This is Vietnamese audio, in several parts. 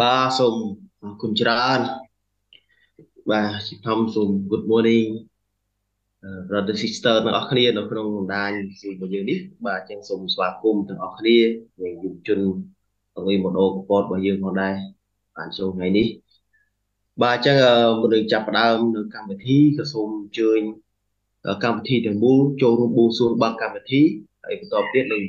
Ba sùng cùng chào và thăm sùng good morning brother sister ở Australia nó không đa gì một giờ đi và trên sùng xóa cùng từ Australia ngày dùng chân ở đây một đô của con và dương còn đây bản sùng ngày đi và chắc một đường chập đam được cam thi cả sùng chơi cam thi từ bu châu rum bu xuống bằng cam thi ấy tập tiết mình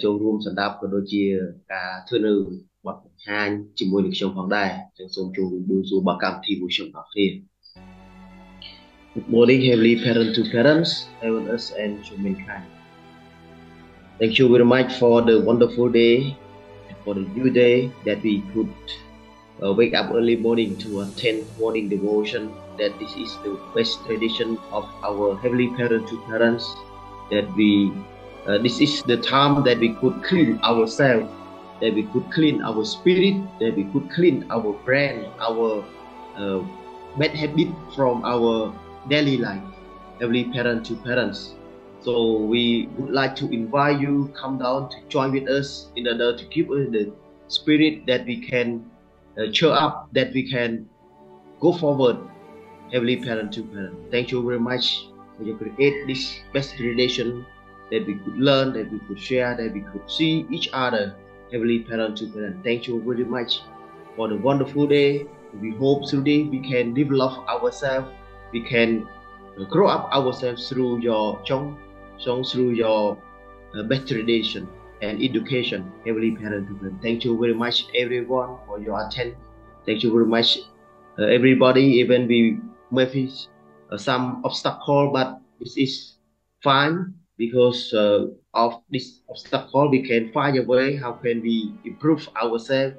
châu rum sản đạp của đôi chia cả thưa nữ bậc hai chỉ muốn được sống bằng đài trong sống chung đôi dù bậc cảm thì muốn sống bằng kia. Good morning, heavenly parent to parents, heaven us and to mankind. Thank you very much for the wonderful day, for the new day that we could wake up early morning to attend morning devotion. That this is the best tradition of our heavenly parent to parents. That we, this is the time that we could clean ourselves. That we could clean our spirit, that we could clean our brain, our bad habit from our daily life, every parent to parents. So we would like to invite you come down to join with us in order to give us the spirit that we can cheer up, that we can go forward, every parent to parent. Thank you very much for you create this best relation that we could learn, that we could share, that we could see each other. Heavenly parent to parent, thank you very much for the wonderful day. We hope today we can develop ourselves, we can grow up ourselves through your chong, through your best tradition and education. Heavenly parent to parent, thank you very much everyone for your attention. Thank you very much everybody. Even we may face some obstacle, but this is fine. Because of this obstacle, we can find a way how can we improve ourselves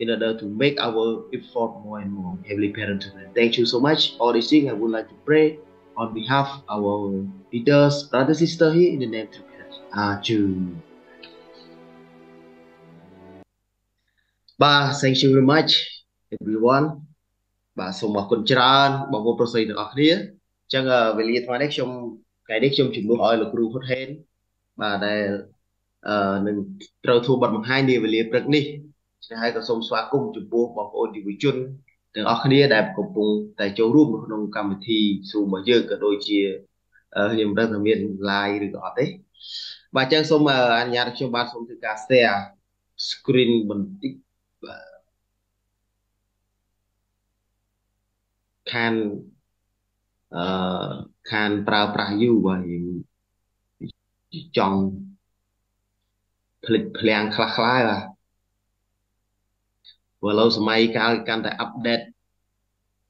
in order to make our effort more and more. Heavenly Parent, thank you so much. All these things I would like to pray on behalf of our leaders, brother, sister here in the name of God. Amen. Ba, thank you very much, everyone. Ba, so much concern, ba, vô proceed được clear. Chẳng về liên quan đến trong cái đích trong chuyển bố oi là cừu hốt hên và đây nên trao thu bật bằng hai điều về liệp rực đi hai cái sông xóa cùng chuyển bố bằng ôn điều chuyên từ Australia đẹp cùng cùng tại châu Úc một nông cam thì dù mà dơ cả đôi chia niềm rất là miền lại được gọi đấy và trang sông mà anh nhà trong ba sông từ cà xe screen bình tích can khăn prao prayu và chọn lịch plan khá khá là vừa lâu sau này cái căn tại update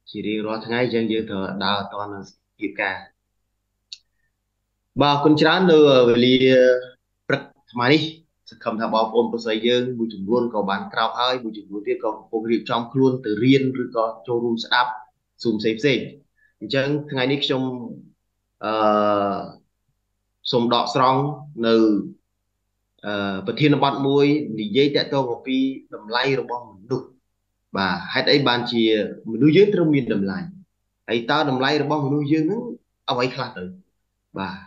chỉ đi rõ tháng ngày dân dân thờ đào toàn là kịp cả bà con chán nữa về li prật mà đi không thà bảo ôn của xây dân buổi chúng luôn có bán trao hai buổi chúng luôn tiếp còn công việc trong luôn từ riêng rồi có cho room setup zoom safe safe chẳng ngày nick trong sông đọ song từ bờ thiên bát muối đi dây tẹt to một pi đầm lay rồi bom đục và hết ấy bàn chia mình nuôi dưỡng trong miền đầm lay ấy ta đầm lay rồi bom mình nuôi dưỡng ông ấy khác rồi và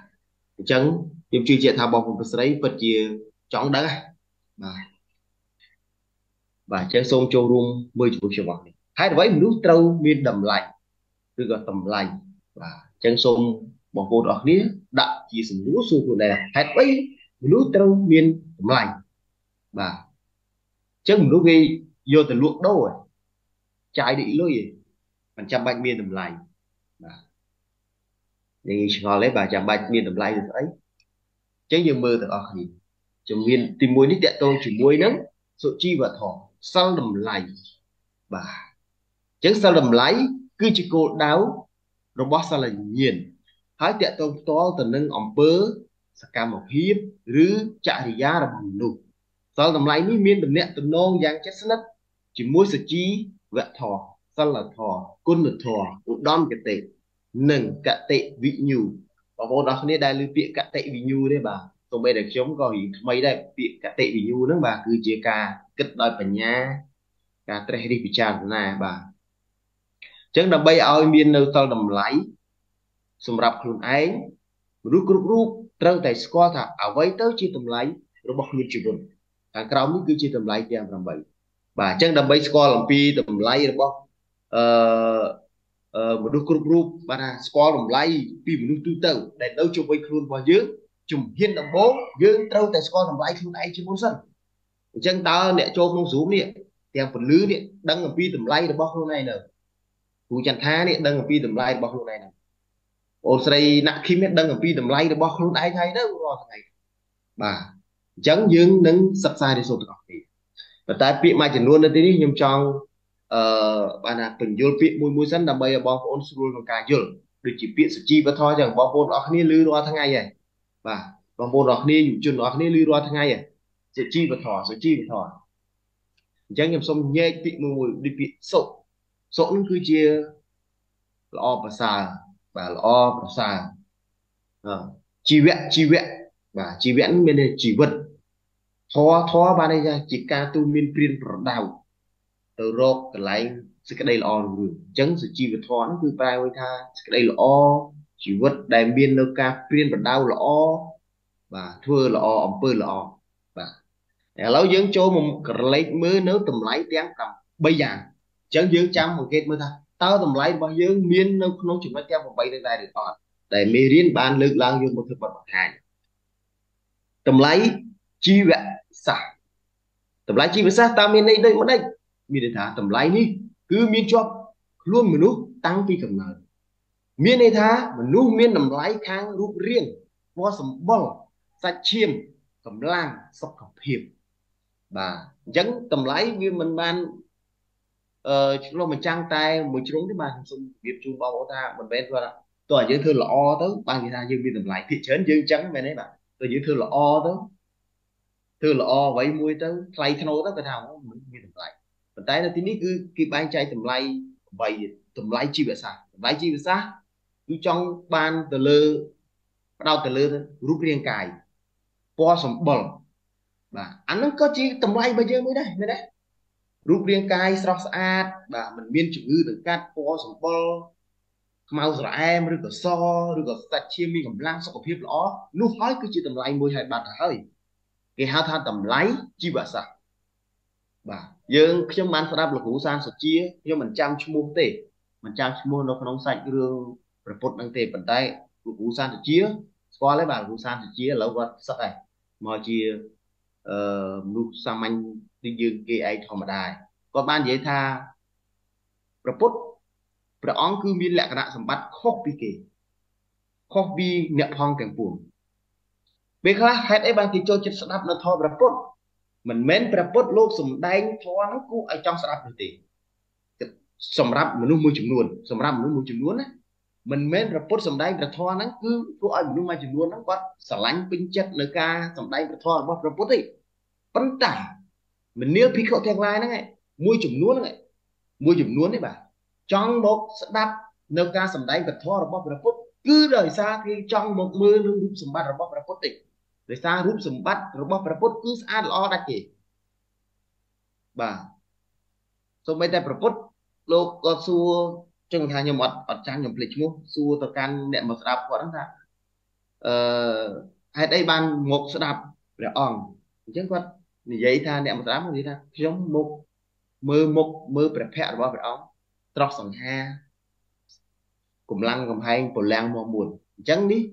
chẳng điểm truy chuyện thà bom một cái vật chia chọn đá và chẳng sông châu rum mười chục triệu bạc hết vậy mình nuôi trâu miền đầm lay cứ gọi tầm lành và chân sông bỏ vô đó nía đặt chỉ sử lúa xu của này hết ấy lúa trâu miền tầm lành và chân lúa gây vô từ luộc đâu rồi trái định lúa gì phần trăm bạch miền tầm lành và thì họ lấy bà trăm bạch miền tầm lành được ấy chân nhiều mơ từ ở gì trong miền tìm muối nít tẹt tôi chỉ muối nắng sợi chi và thỏ sau tầm lành và chân sau tầm lành cứ chỉ cô đáo robot sao là nhiên hãy tiện tông to từ nâng ổng bớ sạc một hiếp rứ chạy ra là mình nụ sao làm lấy miên đầm nẹt từ non giang chết sắt chỉ mua sợi chi vẹt thò sao là thò côn là thò cũng đom cái tệ nâng cả tệ vị nhù và vô đó nên đại lưu tiện cả tệ vị nhù đấy bà tụi bây để chống coi mấy đại tiện cả tệ vị nhù đó bà cứ chia ca kết đôi bà nha cả tre đi bị chàng này bà chẳng đầm bay ao miền nơi tàu đầm lái, sum rập khôn ái, rú rú rú, trâu tại sco thà, áo váy tới chi tầm lái, rồi bọc miên chụp đồn, càng cao mới cứ chi tầm lái thì làm bay, Và chẳng đầm bấy score làm pi tầm lay đúng không? Một đôi group group mà là score làm lay pi một đôi tư tử để đâu cho bấy khuôn vào dưới chủng hiên đồng bố dưới đâu tại score làm lay khuôn ai chứ muốn sân chẳng ta nè cho không xuống nè theo phần lưới nè đăng làm pi tầm lay được bao này nè cú chăn thá nè đăng làm pi tầm lay được bao này nè ôn say nặng khi mét đăng làm pi tầm lay được bao khuôn ai thấy đó rồi thằng này chẳng những nâng sắp sai để sụt được và ta bị mai chuyển luôn đến tí nhưng trong bạn là từng vô bị mùi mùi sẵn là bây giờ bóng ôn xuống còn cả dưỡng được chỉ bị sự chi và thôi rằng bóng bóng đó khá lưu đó tháng ngày này và bóng bóng đó khá lưu đó tháng ngày này sự chi và thỏ chẳng nhầm xong nhé bị mùi đi bị sổ sổ nó cứ chia lo và xà và lo và xà chi vẹn và chỉ vẹn bên này chỉ vật thó thó ba đây ra chỉ ca tu miên phiên đào từ rọc cái lái cái đây là on người chấn sự chi vật thó nó cứ bài với tha cái đây là o chỉ vật đài biên nó ca phiên đào là o và thưa là o ông pơ là o và lão dưỡng cho một cái lấy mới nếu tầm lái tiếng cầm bây giờ chấn dưỡng trăm một kết mới tha tao tầm lái bao dưỡng miên nó chỉ mới theo một bay đây này được on để mê riêng ban lực lang dùng một thực vật hàng tầm lái chi vẹn xả tầm lái chi vẹn xả ta miền đây đây mất đây miền đây thả tầm lái đi cứ miền cho luôn mình nút tăng phi cầm nợ miền đây thả mình nút miền tầm lái khang nút riêng vo sầm bông sạch chiêm cầm lang sọc cầm hiệp và dẫn tầm lái như mình ban chúng nó mình trang tay mình trúng cái bàn xung việc chung bao ta mình bén vào tôi ở dưới thưa là o tới ban người ta dương miền tầm lái thị trấn dương trắng về đấy bạn tôi giữ thưa là o đó thưa là o vậy mui tới play thâu đó cái thằng mình tầm lại mình thấy là tí ní cứ khi ban chạy tầm lay vậy tầm lay chi vậy sao lay chi vậy sao cứ trong ban từ lơ đau từ lơ rút riêng cài po sầm bẩn và anh nó có chi tầm lay bây giờ mới đây rút riêng cài sờ sát và mình biên chữ từ cát po sầm bẩn màu rồi em rồi có so rồi có sạch chia mi cầm lang so có phép đó lúc hói cứ chỉ tầm lái môi hai bạt hơi cái hao than tầm lái chi bả sạch bà dương trong ban sập là cú san sạch chia nhưng mình chăm chua tê mình chăm chua nó không sạch đường rồi bột năng tê bàn tay cú san sạch chia qua lấy bàn cú san sạch chia lâu quá sạch này mà chia lúc sang anh đi dương kia ai thò mà đài còn ban dễ tha rồi bột và ông cứ miên lệ cả sầm bát copy nhẹ phong cảnh buồn bây giờ hết ấy bạn thì cho chất sáp nó thò rapot mình men rapot lốp sầm đánh thò nó cũ ở trong sáp được gì sầm ráp mình nuôi chủng luôn sầm ráp mình nuôi chủng luôn á mình men rapot sầm đánh và thò nó cứ cũ ở nuôi mai chủng luôn nó quát sờ lánh pin chất lơ ca sầm đánh và thò bắp rapot đi vấn tải mình nếu phí cậu thèn lai nó ngay mua chủng luôn này mua chủng luôn đấy bà trong một đáp nâng ca sầm đáy vật thoa robot robot cứ đời xa thì trong một mưa luôn rút sầm bát robot robot tịnh đời xa rút sầm bát robot robot cứ xa lo đặc kỷ bà số mấy tay robot lô có xua trong hàng nhiều mặt ở trang nhiều lịch mua xua tờ can đẹp một đáp của nó ra hai đây ban một đáp để ỏng chứ quát giấy tha đẹp một đáp gì ra giống một mưa đẹp hẹn robot robot trọc sẵn ha cùng lăng cùng hai cùng lăng mò muộn chẳng đi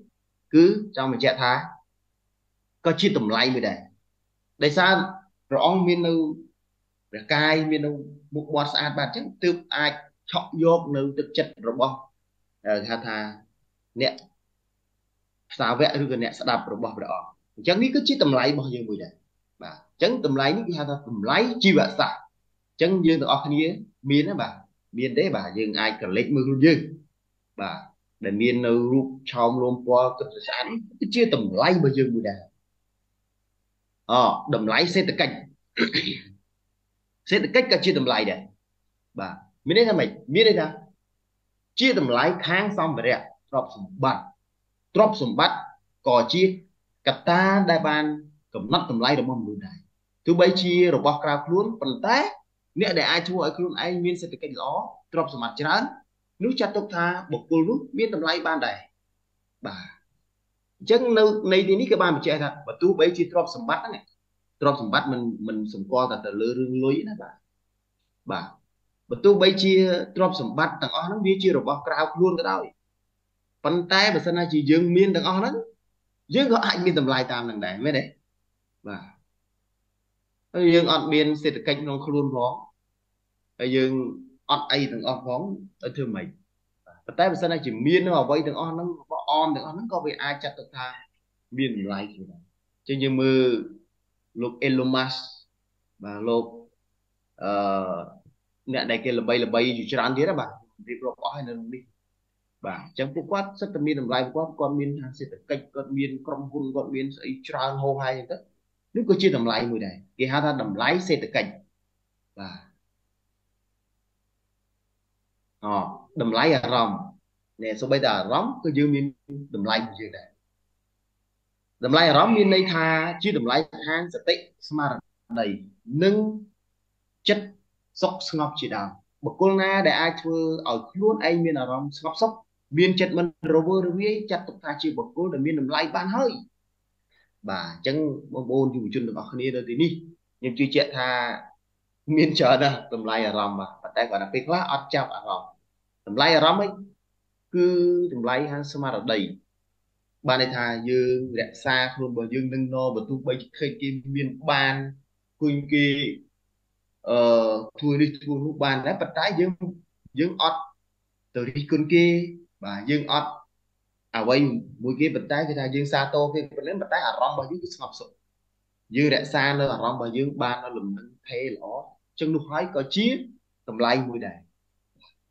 cứ trong mình chạy thá có chi tầm lay mới đây sao rõ miền đâu để cai miền đâu một bọt sạt bạt chứ tự ai chọn vô nơi thực chất rồi bong thà thà nè sao vẽ được cái nè sẽ đạp rồi bỏ đó chẳng đi cứ chi tầm lay bao nhiêu mới đây mà chẳng tầm lay đi ha tầm lay chi vậy sao chẳng như tụi ông kia miền đó bà miền đấy bà dương ai cần lấy mưa luôn dương bà để miền nấu rút trong luôn qua cực sản chưa tầm lái bây giờ mùa đà đầm lái xe tự cạnh xe tự cách cả chia tầm lái đấy bà miền đấy là mày miền đấy là chia tầm lái kháng xong về đẹp drop sùng bát cò chia cặp ta đại ban cầm nắp tầm lái đồng mong mùa đà thứ bảy chia rồi bọc ra luôn phần té nếu để ai thua ở khuôn ai miên sẽ được cái đó trọc sổ mặt chán nước chặt tốc tha bột cô lúc miên tầm lay ban đầy bà chẳng lâu này thì cái bàn chạy thật và tú bấy chi trọc sổ mặt này trọc sổ mặt mình sổ co thật là lơ rương lối đó bà bà bất tu bây chia trộm sủng bát tặng o nó biết chia rồi bỏ cào luôn cái đó bắn tay và sân ai chỉ dương miên tặng o nó dương có ai miên tầm lại tam đằng đẻ mới đấy bà dương ăn miên xịt cạnh nó không luôn phóng dương ăn ai tặng o phóng ở thương mình bắn tay và sân ai chỉ miên nó vào vây tặng o nó bỏ om tặng o nó có bị ai chặt được tha miên lại gì đấy chứ như mưa lục elomas và lục nè đại kia là bay chỉ chán thế đó bà đi pro có hay là đi bà chẳng có quát rất là miên làm lại quát con miên hàng xịt cạch con miên con vun con miên sẽ tràn hô hay tất lúc có chưa làm lại mùi này cái ha ta làm lái xịt cạch bà họ làm lái à ròng nè số bây giờ róm cứ dư miên làm lại gì này làm lại róm miên đây tha chứ làm lại hàng sẽ tịnh smart đầy nâng chất sốc ngọc chỉ đào một con na để ai thưa ở luôn ai miền nào rong sốc sốc miền chặt mình rover với chặt tập ta chỉ một cô để miền làm lại ban hơi bà chẳng bồn bồn dù chân được ở khné đâu thì đi nhưng chưa chuyện tha miền chợ đó làm lại ở rong mà bắt tay gọi là việc lá ăn chạp ở rong làm lại ở rong ấy cứ làm lại hàng xóm ở đầy ban này tha dương đẹp xa không bờ dương nâng no bờ tu bay khơi kim miền ban quỳnh kỳ thua đi thua lúc bàn đã bật trái dương dương ọt từ đi con kia và dương ọt à quay mũi kia bật trái cái dương xa tô kia bật lên bật trái à rong bao dương ngọc sụp dương đã xa nữa à rong bao dương ban nó lùm nâng thế lỏ chân lúc hói có chiếc tầm lay mũi đài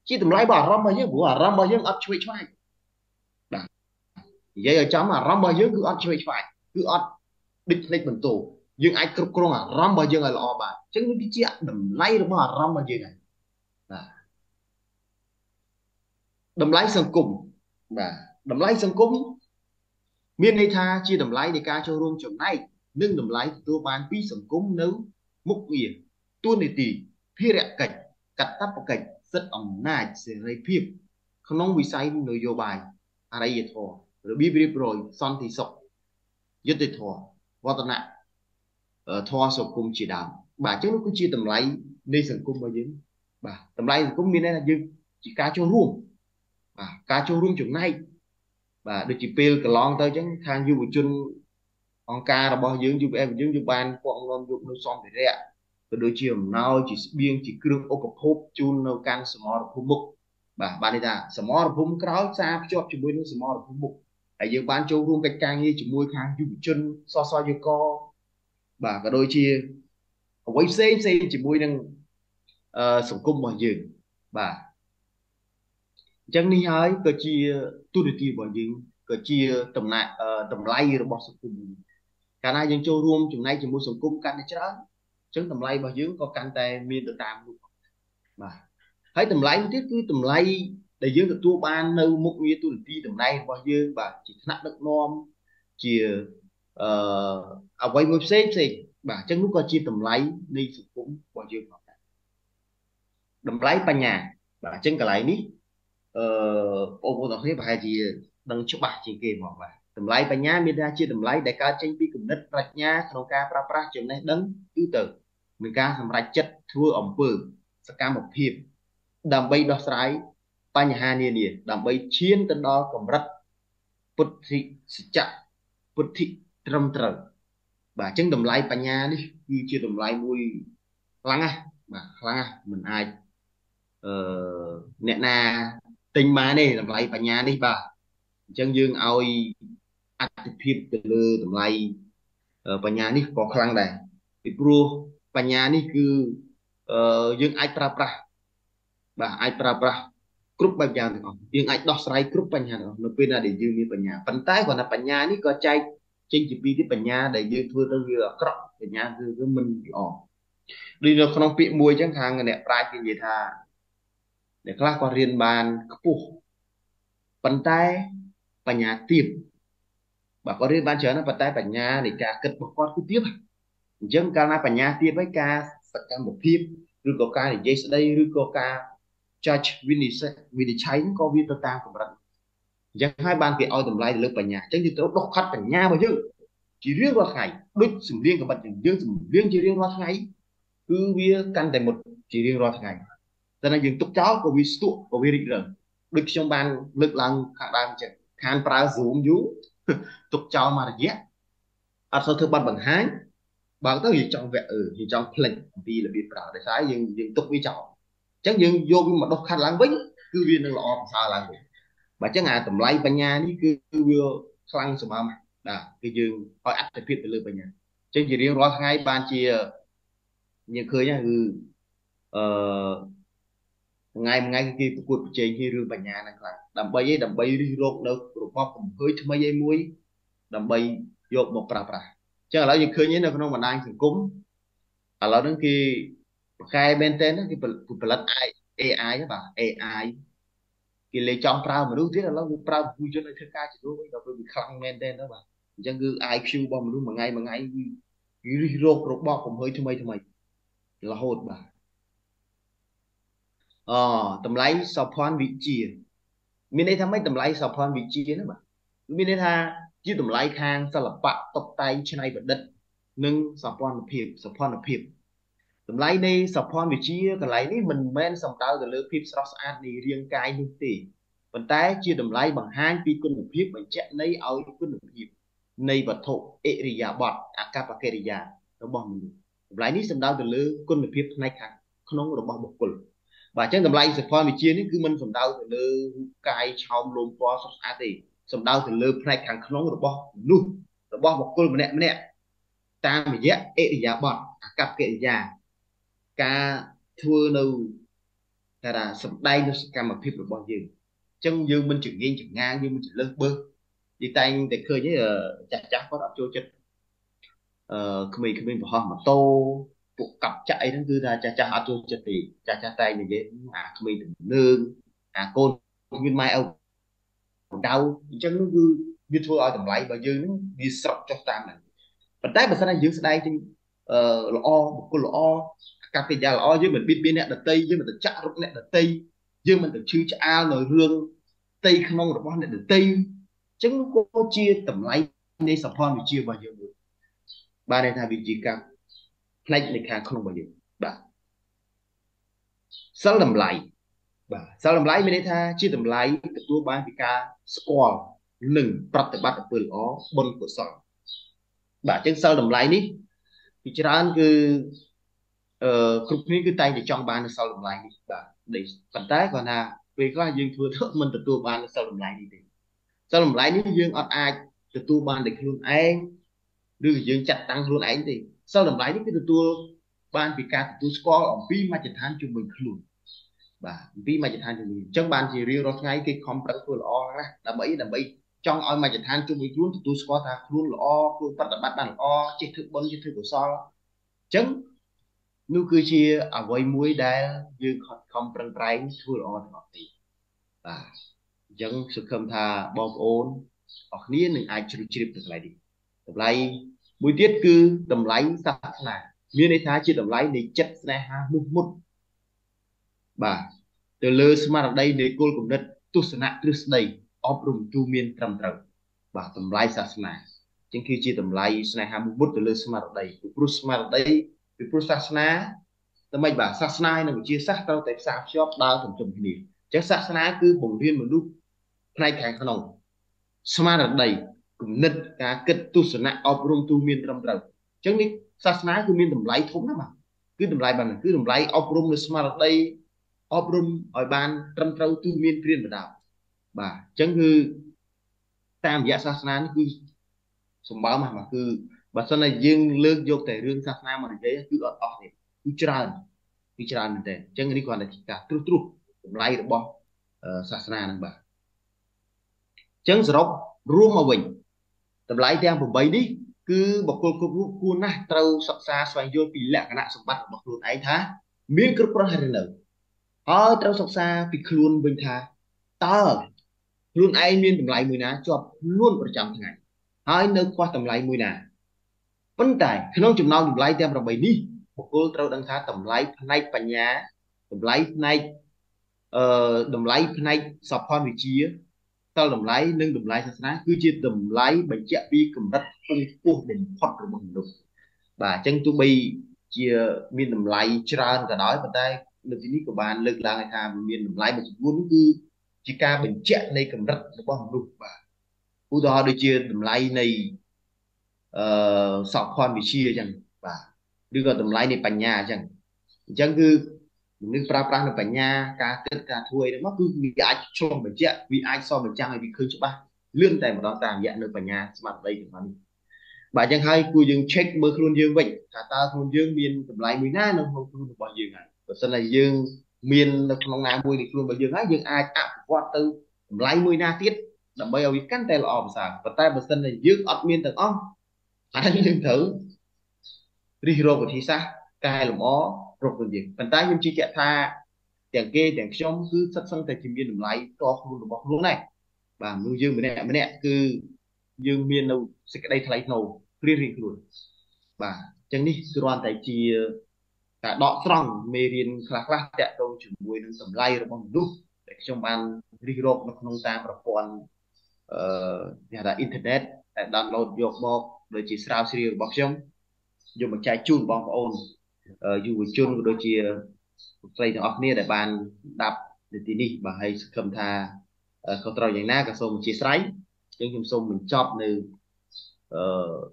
chiếc tầm lay bỏ rong bao dương của à rong bao dương ọt chui chui vậy ở chấm à rong bao dương cứ ọt chui chui cứ ọt địch lên mình tù dương ai cướp con à rong bao dương là o bà chứ những cái chuyện đầm lái đúng không à rong bao dương này đầm lái sang cùng và đầm lái sang cùng miền đây tha chia đầm lái để ca cho luôn chồng này nhưng đầm lái tôi bán pi sang cùng nấu múc biển tuôn để tì phi rẹt cảnh cắt tắp vào cảnh rất ẩm nai sẽ lấy phim không nóng bị say nồi vô bài à đây gì thò rồi bì bì rồi son thì sọc rất tuyệt thò vào tận nạn thoa sổ cung chỉ đạo bà trước lúc cứ chia tầm lấy đi sừng cung bao nhiêu bà tầm lấy cũng miền này là dưng chỉ cá chua ruộng chỗ này bà được chỉ peel cả lon tới chứ khang du một chân con cá là bao nhiêu du em du ban con lon du nó xong thì đấy rồi đối chiều nào chỉ biên chỉ kêu ô cặp hộp chun nấu canh small phun mục bà bạn này ta small phun kéo xa cho chỉ mua những small phun mục tại giờ bán chua ruộng cái càng như chỉ mua khang du một chân so so với co bà cả đôi chia quay xem chỉ bôi đang sống cung bằng dường bà chẳng đi hái cờ chia tu được tiền bằng dường cờ chia tầm lại tầm lay rồi bỏ sống cung cả hai dân châu ruộng chúng nay chỉ mua sống cung căn chứ chứ tầm lay bằng dường có căn tay miên được tam luôn bà hãy tầm lay tiếp cứ tầm lay để dường được tua ban nâu mục như tu được tiền tầm này bằng dường bà chỉ nặng được non chia à quay một xếp gì bà chắc lúc có chia tầm lấy đi cũng bỏ chưa đầm lấy ba nhà bà chân cả lấy đi ông có thấy bà gì đang chụp bà chỉ kề mỏ bà tầm lấy ba nhà mình ra chia tầm lấy đại ca tranh bi cùng đất rạch nhà không ca pra pra chuyện này đấng tư tử mình ca làm rạch chất thua ẩm bự ca một hiệp đầm bay đo sải ba nhà hai nè nè đầm bay chiến tên đó cầm rạch bứt thị chặt bứt thị trầm trờ bà chân đầm lái bà nhà đi như chưa đầm lái mùi lăng à bà lăng à mình ai nè na tình má này đầm lái bà nhà đi bà chân dương ơi ăn thịt từ lư đầm lái bà nhà đi có khăn này bị bùa bà nhà đi cứ dương ai pra pra bà ai pra pra group bà nhà được không dương ai đo sải group bà nhà được nó quên là để dương đi bà nhà phần tái còn là bà nhà đi có chạy trên chỉ vì cái bệnh nhà để dư thưa nó vừa cọp bệnh nhà dư với mình ỏ đi nó không bị mùi chẳng hàng người đẹp trai cái gì thà để các con riêng bàn cụp bàn tay bệnh nhà tìm bà có riêng bàn chở nó bàn tay bệnh nhà để cả cất một con cứ tiếp dân ca na bệnh nhà tiếp với ca tất cả một tiếp rưu có ca để dây đây rưu có ca judge Vinny có vi ta của bạn giang hai ban kia ao tầm lai được bảy nhà tránh đi tới đọc khát bảy nhà mà chứ chỉ riêng qua ngày đứt sừng riêng của bạn riêng sừng riêng chỉ riêng qua ngày cứ biết căn thành một chỉ riêng rồi thành cho nên những túc cháu của vi tụ của vi định rồi được trong ban lực lăng khả ban chừng khăn phá rúm rú túc cháu mà là dễ ở sau thứ ban bằng hái bằng tới gì trong vẹn gì trong lệnh vì là bị bảo để sai những túc vi cháu chắc những vô mà đọc khăn lăng vĩnh cứ viên đang lo sao lăng vĩnh mà chắc ngày tầm lấy bên nhà đi cứ vừa lăng sầm âm là cái dương coi ắt phải biết được bên nhà trên chỉ riêng rồi ngay ban chia những khơi nhá ngày ngày kia cuộc chơi khi rư bà nhà này là đầm bay đi rộn được rồi pop cũng hơi cho mấy dây muối đầm bay dột một bà chắc là những khơi như là con ông mình đang thỉnh cúng à là đến khi khai bên tên đó thì phải lật AI các bạn AI thì lấy trong prao mà đúng thế là nó prao vui cho nên thưa ca chỉ đúng là bị khăng bên tên đó bạn chẳng cứ IQ bom đúng mà ngay đi rộn rồi pop cũng hơi cho mấy là hột bà tầm lái sọp hoan vị trí mình đây tham mấy tầm lái sọp hoan vị trí nữa mà mình đây tha chứ tầm lái khang sao là bạc tóc tay trên này vẫn đất nâng sọp hoan là phim tầm lái này sọp hoan vị trí cái lái này mình men sòng tao cái lứa phim sọt ăn này riêng cài như thế vận tải chia tầm lái bằng hai pi quân là phim bằng chạy này ao quân là phim này vật thổ eria bọt akapakeria nó bom mình tầm lái này sòng tao cái lứa quân là phim này khang nó là bom bọc quần và chắc tầm lái sập phơi bị chia nên cứ mình sầm đau từ lơ cài trong lồng co sập á thì sầm đau từ lơ này càng khốn nóng rồi bò một con mẹ ta mình dễ ế giả bọt cặp kệ giả ca thưa nâu ta là sầm đay nó sẽ cầm một phim rồi bò dừng chân dương mình chuyển nghiêng chuyển ngang nhưng mình chỉ lơ bơ đi tay để khơi với chặt có đập vô chân mình phải mà tô cuộc cặp chạy đến cứ ra cha hát luôn cho thì cha tay mình dễ mình đừng nương côn nguyên mai ông đau chắc nó cứ biết thôi ở tầm lại bao giờ nó đi sập cho ta này và tay mình sẽ đang giữ đây thì một con lọ cà phê già lọ với mình biết bên này là tây với mình chặt rút này là tây với mình được chữ cha lời hương tây không mong được con này là tây chắc nó có chia tầm lại nên sập hoa mình chia bao giờ được ba này thay vì chỉ càng này lịch hàng không bao nhiêu bà sao làm lại bà sao làm lại mình đây tha chia làm lại từ tua ban bị ca score lừng bắt từ bắt từ ó bôn của sỏi bà chứ sao làm lại ní thì cho anh cứ cục ní cứ tay để trong ban sao làm lại đi bà để phản tác còn là vì có dương thưa thớt mình từ tua ban sao làm lại đi sao làm lại ní dương ở ai từ tua ban để luôn anh đưa dương chặt tăng luôn anh thì sau làm lại những cái tour ban vì ca tour score ở pi mà chỉ than cho mình luôn và pi mà chỉ than cho mình trong ban chỉ riêng đó ngay cái không phải tour o là bẫy trong oi mà chỉ than cho mình luôn tour score ta luôn là o luôn bắt là bắt bằng o chỉ thức bốn chỉ thức của so chấm nụ cười chia ở với muối đá như không phải trái tour o là gì và dân sự khâm tha bom ôn ở nghĩa là ai chịu chịu được lại đi lại buổi tiết cứ tầm lái sạch là miền đây thái chỉ tầm lái để chất ra mút mút bà từ lơ mà ở đây để cô cũng đất tu sửa nặng trước đây ốp rùng chu miên trầm trầm bà tầm lái sạch là trên khi chỉ tầm lái này ham mút từ lơ mà ở đây từ prosasna tầm mày bà sạch này là chia sạch tao tại sao shop đau thầm thầm gì chắc sạch này cứ bổng riêng một lúc này càng khăn lòng mà ở đây cũng nứt cả kết tu sửa nặng ốp rung tu miên trầm trầm chẳng đi sát ná cứ miên tầm lái thốn đó mà cứ tầm lái bằng cứ tầm lái ốp rung là smart đây ốp rung ở bàn trầm trâu tu miên riêng và đạo bà chẳng hư tam giả sát ná cứ sùng báo mà cứ bà sau này riêng lương vô thể riêng sát ná mà đấy cứ ở này cứ tràn mình thế chẳng đi còn là chỉ cả trút tầm lái được bao sát ná này bà chẳng sốc rùm mà mình tầm lái theo một bấy đi cứ bọc cô cuốn này trâu sập xa xoay vô vì lạ cái nạn sập bắt bọc luôn ấy thá miếng cứ con hai lần trâu sập xa vì luôn bình thà tơ luôn ấy miên tầm lái mười ná cho luôn vào trong ngày hai nơi qua tầm lái mười ná vấn đề khi nó chụp non tầm lái theo một bấy đi bọc cô trâu đang thá tầm lái này và nhá tầm lái này tầm lái này sập hoa vị trí tao làm lái nâng làm lái sát cứ chia tầm lái bệnh chạy vi cầm đất tung cuồng đỉnh hoặc là bằng được bà chân tu bi chia miền đồng lái tràn cả nói mà đây được cái của bạn lực là người tham miền đồng lái mà muốn cứ chỉ ca bình chẹt này cầm rất là bao đục và u đó đôi chia đồng lái này sọc khoan bị chia chẳng và đưa vào đồng lái này bành nhà chẳng chẳng cứ nước pra là bành nhà cá tết cá thui nó mắc cứ vì ai cho mình chẹt vì ai so mình trang hay bị khơi cho ba lươn tài mà nó tạm dạng được bành nhà mặt đây của mình bà chẳng hay cô dương check mơ luôn dương bệnh cả ta luôn dương miền tầm lại mười na nó không luôn được bao nhiêu ngày còn sau này dương miền trong nam môi thì luôn bao nhiêu ngày dương ai tạm qua từ tầm lại mười na tiết làm bây giờ bị cắn tay là ỏm sảng và tay và sân này dương ọt miền tầng ong anh dương thử đi rồi của thì sao cài lồng ó rồi còn gì bàn tay nhưng chỉ kẹt tha chẳng kê chẳng xong cứ sắp sang tại chim miền tầm lại to luôn được bọc luôn này bà nuôi dương mình nè cứ dương miền đâu sẽ cái đây thay nổ riêng luôn và chẳng đi cứ đoàn tại chi cả đọ tròn mê riêng khá khá chạy đâu chuyển buổi đến tầm lay rồi bằng đúng để trong ban riêng nó không ta và còn nhà là internet tại download được một rồi chỉ sao series bọc trong dùng một chai chun bọc ôn dùng chun đôi chia play được off nia để bàn đạp để tí đi và hay cầm tha không trao nhảy na cả số một chia sái nhưng chúng số mình chọn từ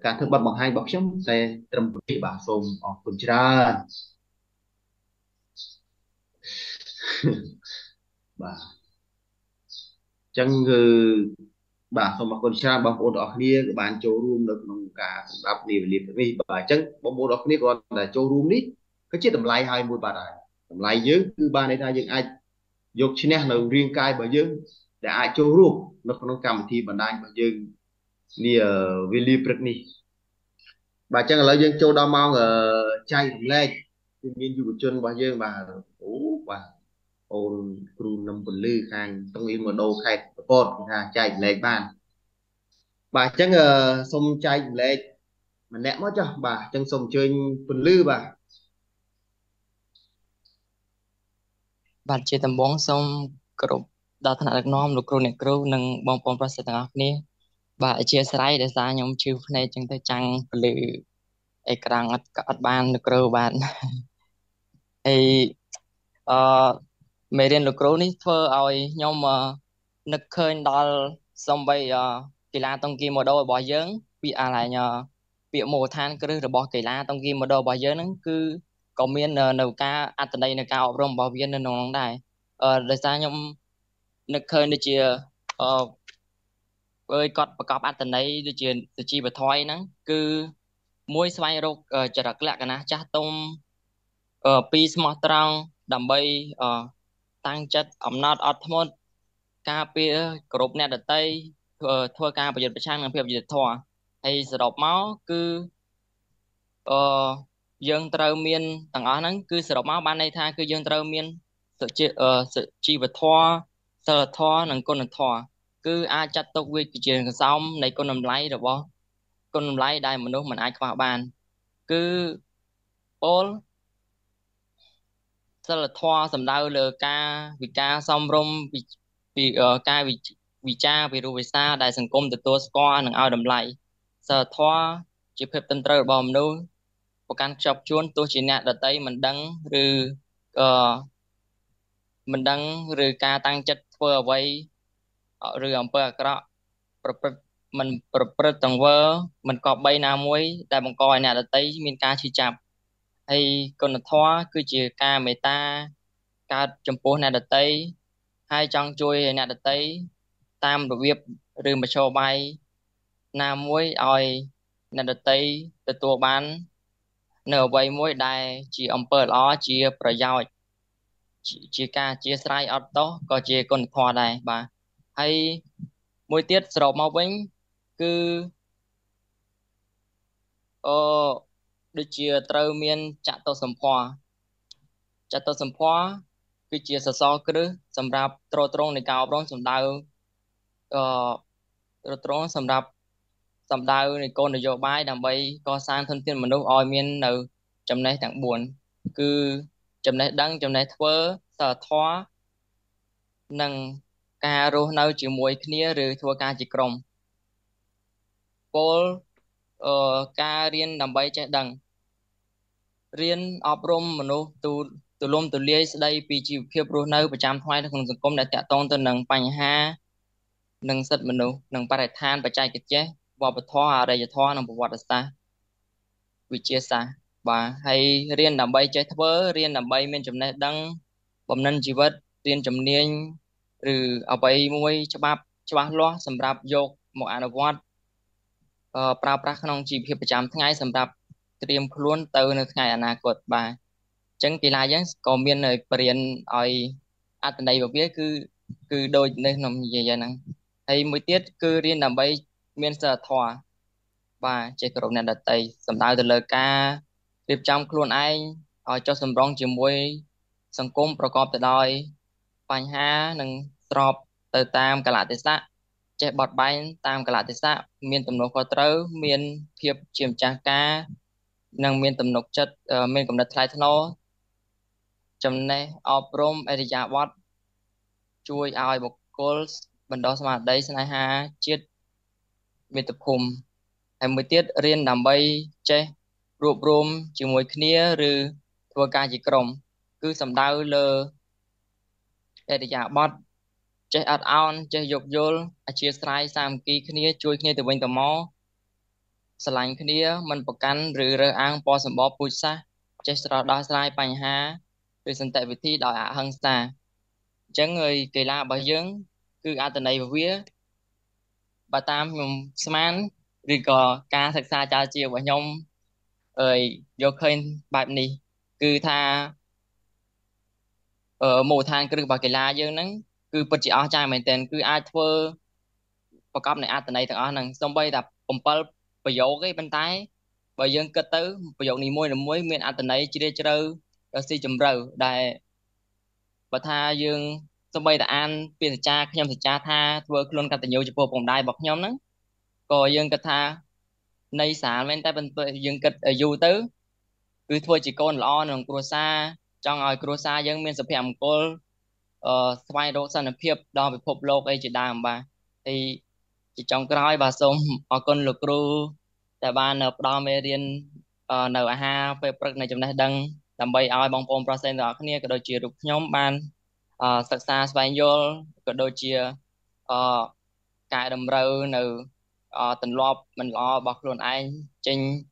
cả thứ bằng hai bọc chấm để trầm vị bà xôm ở quần trà bà chẳng bà xôm mặc quần trà bằng bộ đỏ nia các bạn châu room được nông cả đáp đi về liệp bà chẳng bằng bộ đỏ nia còn là châu room đi cái chiếc tầm lai hai mươi bà này tầm lai dưới thứ ba này ra những ai dục trên nè là riêng cai bà dưới để ai châu room nó không cầm thì bản đai bà dưới đi ở Vili Pragni bà chẳng là dân châu Đao Mau ở Chai Lê nhiên dù chân bà dân bà ủ bà ôn cừu nằm bẩn lư khang trong yên mà đồ khẹt cột là Chai Lê bàn bà chẳng sông Chai Lê mà nẹm mất cho bà chẳng sông chơi bẩn lư bà chơi tầm bóng sông cột đào thằng đặc nom lục cừu nẹt cừu nâng bóng bóng prasad ngọc nè bà chia sẻ để ra nhóm chịu này chúng ta chẳng lử ai càng ăn ban được rồi bạn thì mấy đêm được rồi thưa ơi nhóm nước khơi đo xong bây kỳ la tông kia một đôi bỏ dướng bị à lại nhờ bị mồ than cứ được bỏ kỳ la tông kia một đôi bỏ dướng nó cứ có miên nấu cá ăn từ đây nấu cá ở rồng bỏ viên nấu nóng đài để ra nhóm nước khơi để chia với cọt và cọp ăn tận đấy từ chi và thoi nắng cứ muối xoay rục chả đặc lạ cả na cha tôm pi smart rong đầm bay tăng chất ẩm nát ớt mốt cà phê cột nè đợt tây thua cà bây giờ bị sang làm việc gì thua hay sờ độc máu cứ dương trâu miên tầng ở nắng cứ sờ độc máu ban đây tha cứ dương trâu miên sự chi và thua sờ thua nằng con nằng thua cứ ai chặt tóc với chuyện xong này con nằm lái được không con nằm lái đây mà nó mình ai qua bàn cứ ôn sao là thoa sầm đau lờ ca vì ca xong rôm vì ca vì cha vì ru vì xa đại sản công từ tua score nâng ao đầm lại giờ thoa chỉ phép tân trời bom đâu có căn chọc chuôn tôi chỉ nẹt đợt tây mình đăng rư mình đăng rư ca tăng chất vừa vậy rồi ông bơ cả mình tầng vơ mình có bay nam muối tại bằng coi nè là tây miền ca chi chạp hay còn là thoa cứ chỉ ca mấy ta ca chấm phố nè là tây hai trăng chui nè là tây tam đồ việp rồi mà cho bay nam muối oi nè là tây từ tua bán nở bay muối đài chỉ ông bơ lo chia phải giao chỉ ca chia sai auto có chỉ còn thoa đài bà hay mỗi tiết sầu mau bánh cứ được chia trâu miên chặt tô sầm hoa cứ chia sờ so cứ sầm rạp trâu trông này cao trông sầm đào trông sầm rạp sầm đào này con được vô bài đầm bay co sang thân thiên mình đâu oi miên nào chấm này thằng buồn cứ chấm này đăng chấm này thưa sờ thoa nâng ca rô nâu chỉ muối kia rồi thua ca chỉ còng Paul ca riêng đầm bay chạy đằng riêng áp rôm mà nó từ lôm từ lưới đây bị chịu khiếp rô nâu và chạm thoai không dùng công đã tẹt tôn từ nằng bành ha nằng sệt mà nó nằng ba đại than và chạy kịch chế vào bờ thoa đây giờ thoa nằng bờ vọt ta bị chia xa và hay riêng làm bay chơi thơ riêng làm bay men chấm này đăng bẩm năn chi vật riêng chấm niên từ ở bay mui cho bác lo sầm rạp vô một anh vọt pra pra khăn ông chịu khiếp và chạm ngay sầm rạp tiêm luôn từ ngày anh à cột bà chẳng kỳ lai chứ còn miền này biển ơi ở đây bảo biết cứ đôi nên làm gì vậy năng hay mỗi tiết cứ riêng làm bay miền sở thỏa và chế độ này đặt tay sầm tao từ lời ca điệp trong luôn anh ở cho sầm rong chiều muối sầm cungประกอบ từ đôi vành ha nâng drop từ tam cả lại từ xa chế bọt bay tam cả lại từ xa miền tầm nô khó trâu miền thiệp chiêm trang ca năng miền tầm nục chất miền cũng đặt thái thô chấm này oprom eria watt chui ao bọc gold bên đó mà đây này ha chiết miền tập hùng hay mới tiết riêng làm bay che rụp rôm chỉ mùi khía rư thua ca chỉ cồng cứ sầm đau lơ eria watt che ad on che dục vô chia sai sam kỳ khía chui khía từ bên tầm mò sẵn lạnh cái đĩa mình bọc cắn rửa rửa ăn bỏ sầm bỏ bụi xa chế sờ đo sai bành ha rồi sẵn tại vị thi đòi ạ hơn xa chẳng người kỳ lạ bà dưỡng cứ ạ tần này và vía bà tam nhung sman rì gò ca thật xa cha chiều bà nhông ơi vô khơi bạp này cứ tha ở mùa than cứ được bà kỳ lạ dưỡng nắng cứ bật chị áo trai mình tên cứ ai thơ bà cóp này ạ tần này thằng áo nắng xong bây đập bầm bầm bây giờ cái bên tay bây giờ kết tứ bây giờ này môi là mối miền an tần này chỉ để chơi đó si chấm râu đại và tha dương xong bây đã ăn tiền cha khi nhom cha tha vừa luôn cả tình yêu chụp vòng đai bọc nhom nắng còn dương kết tha nay xả bên tay bên dương kết ở du tứ cứ thôi chỉ con lo nồng crosa trong ngồi crosa dương miền sập hẻm cô xoay độ sanh hiệp đo về phộp lô ấy chỉ đàm bà thì chỉ trong cái bà xong ở con lục ru tại bà nộp đo mê riêng nở ha về bậc này chúng ta đăng làm bay ao bằng phong percent đó cái này cái đôi chia được nhóm ban sạc xa xoay vô cái đôi chia cài đầm râu nữ tình lo mình lo bọc luôn anh trên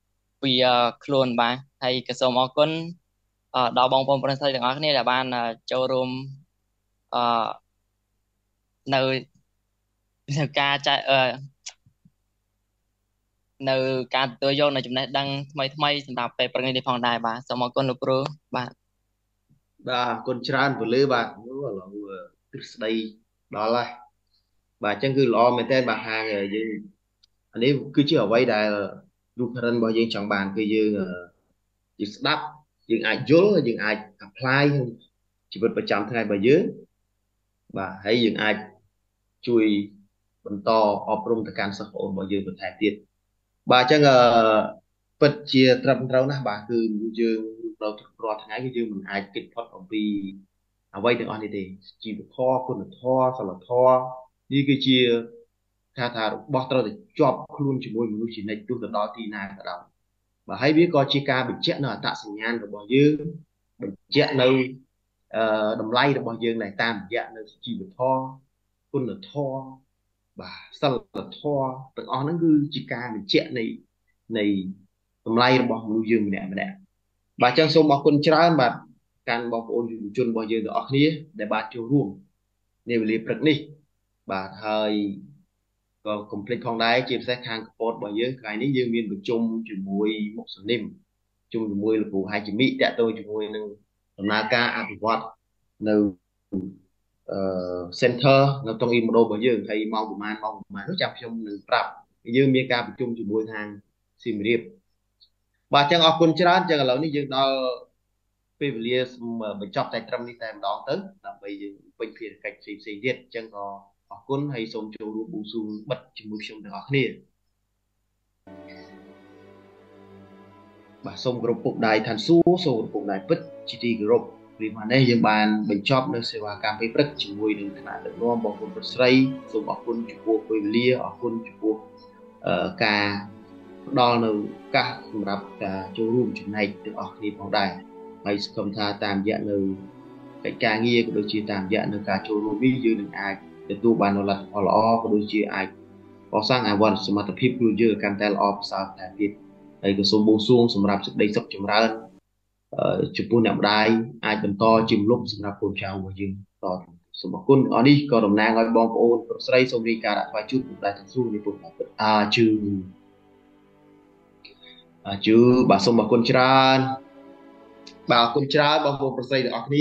vì luôn bà hay cái xong ở con đo bằng phong percent đó cái này là ban châu room nơi ca chạy nơi ca tôi vô này chúng ta đang mấy chúng ta phải bật lên để phòng đài bà xong một con lục rú bà con tràn vừa lưới bà nó là đây đó là bà chẳng cứ lo mình tên bà hàng rồi anh ấy cứ chỉ ở vay đài du khách bao nhiêu chẳng bàn cứ như đáp dừng ai dốt dừng ai apply chỉ vượt 100 ngày bà dưới bà hãy dừng ai chui bận to ọp rung từ căn sập ổn bao giờ bận thay tiền bà chắc bật chia trăm rau na bà cứ dương đầu rọt ngay cái dương mình ai kịch thoát ông vì quay được on đi thì chỉ được thoa con được thoa sau là thoa đi cái chia thà bóc tao để chọc luôn chỉ môi mình chỉ này tôi từ đó thì này cả đầu bà hãy biết coi chi ca bị chết nào tạ sinh nhan được bao giờ bị chết đâu đầm lay được bao giờ này tam dạ nó chỉ được thoa con là thoa và sau là thoa tự on nó cứ chỉ ca mình chuyện này này tầm lay nó bỏ một giường mẹ mẹ bà trang sông bỏ con trai bà càng bỏ con chun bỏ giường đó kia để bà chiều ruộng nếu lấy bật đi bà thời còn complete con đáy chim sẽ hàng cột bỏ dưới cái này dương miền được chung chỉ mùi một số niềm chung mùi là của hai chị mỹ đã tôi chỉ mùi naka apple nâu center nó trong im đô bởi dương thầy mau mà nó chạm trong nữ tập dương miếng ca chung chỉ buổi hàng xìm riệp và chẳng ở quân chán chẳng là những dương đó pavilion mà mình chọc tại trăm đi tèm đó tới là bây giờ bệnh viện cách xây diệt chẳng có ở quân hay sống châu đu bù xuống bật chỉ mùi xong đó nền bà xong group phục đài thàn xu số phục đài bất chỉ đi group vì mà đây dân bàn bình chóp nó sẽ vào cam với rất chỉ vui đừng thà được ngon bỏ con rất say rồi bỏ con chụp cuộc quay lia bỏ con chụp cuộc ca đo nấu cả đập cả chỗ rùm chuyện này từ ở đi phòng đài mấy công tha tạm dạng nấu cái ca nghe của đôi chia tạm dạng nấu cả chỗ rùm biết dưới đừng ai để tu bàn nó là họ lo của đôi chia ai có sang ai quan sự mặt tập hiệp luôn chứ can tell off sao tại vì đây có số bổ sung sầm rạp sức đầy sập chấm ra chụp buôn nhậm đài ai cần to chìm lúc sầm rạp cồn trào của dương to số bạc quân ở đi có đồng nang gọi bom ôn xây sông đi cả đã phải chút cũng đại thành du đi cùng à chứ bà sông bạc quân tràn bà quân tràn bom ôn xây được